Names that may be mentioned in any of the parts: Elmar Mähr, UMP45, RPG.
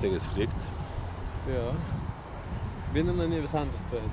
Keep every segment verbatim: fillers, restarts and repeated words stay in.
sonstiges fliegt. Ja. Wir haben noch nie was anderes gehört.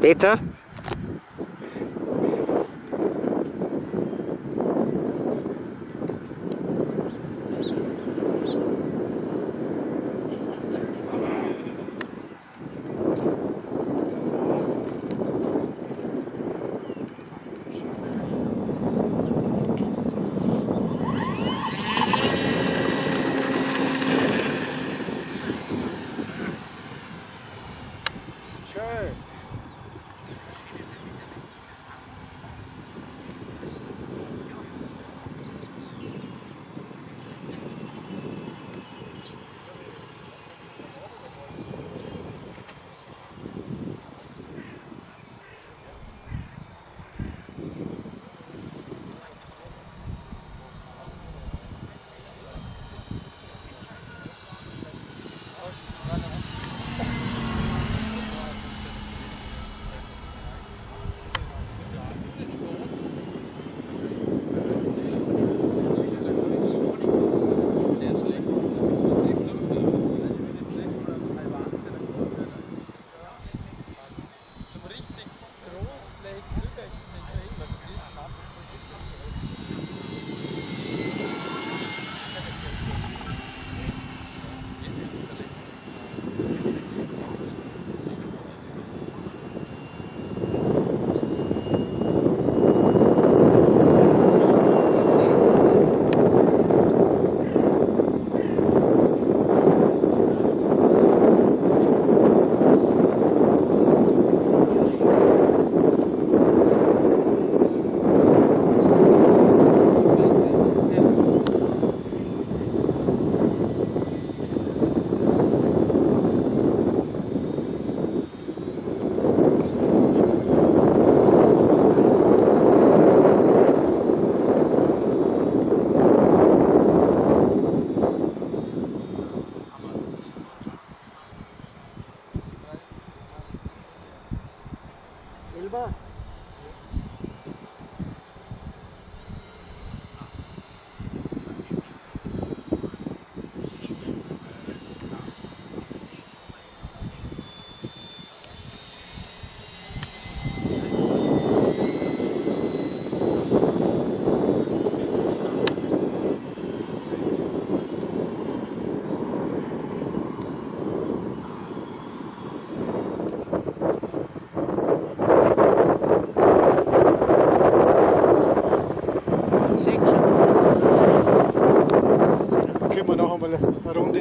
Peter?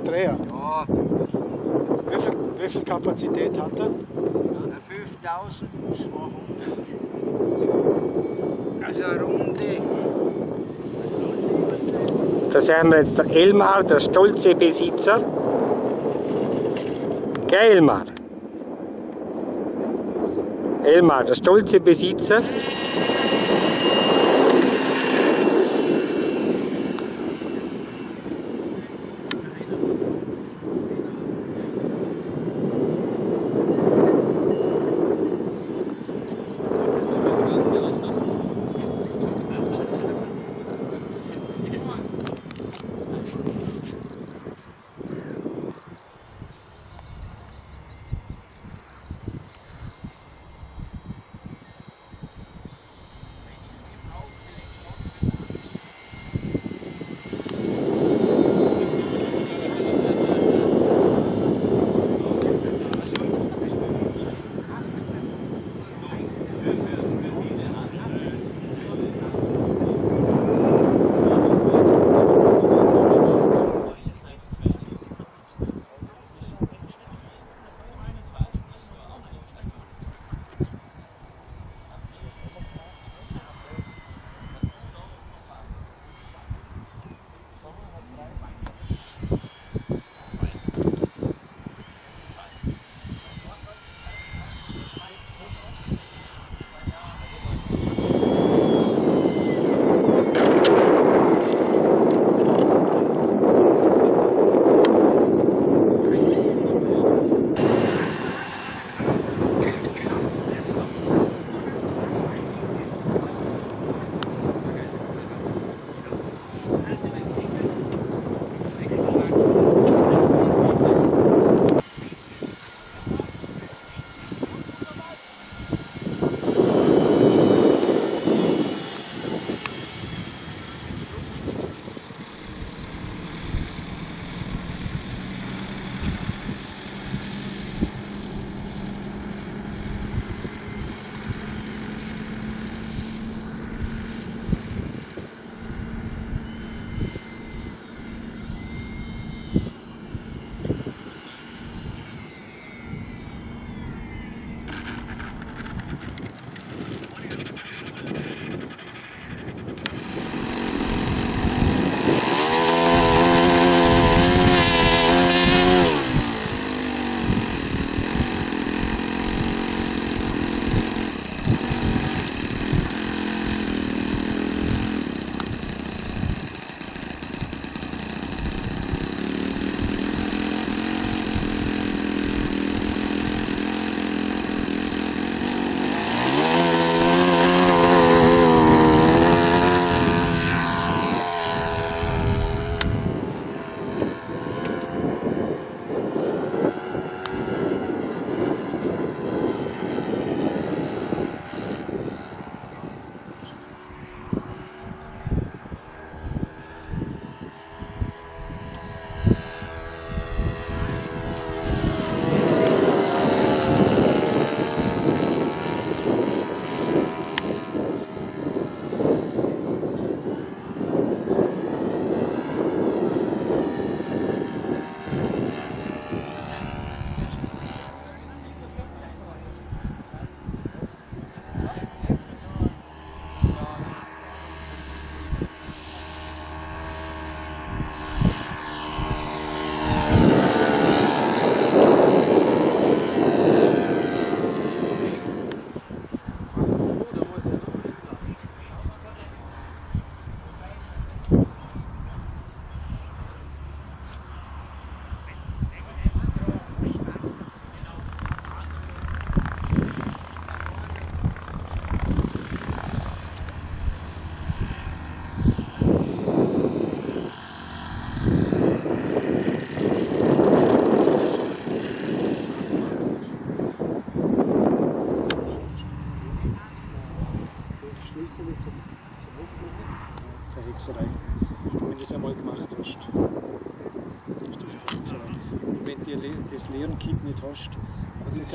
gute Dreher. Ja. Wie viel, wie viel Kapazität hat er? Ja, fünftausendzweihundert. Also eine Runde. Da sehen wir jetzt der Elmar, der stolze Besitzer. Gell, Elmar? Elmar, der stolze Besitzer.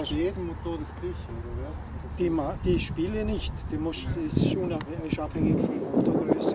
Jeden Motor das gleiche, oder? Die, die Spiele nicht, die, muss, die ist, ist abhängig von Motorgröße.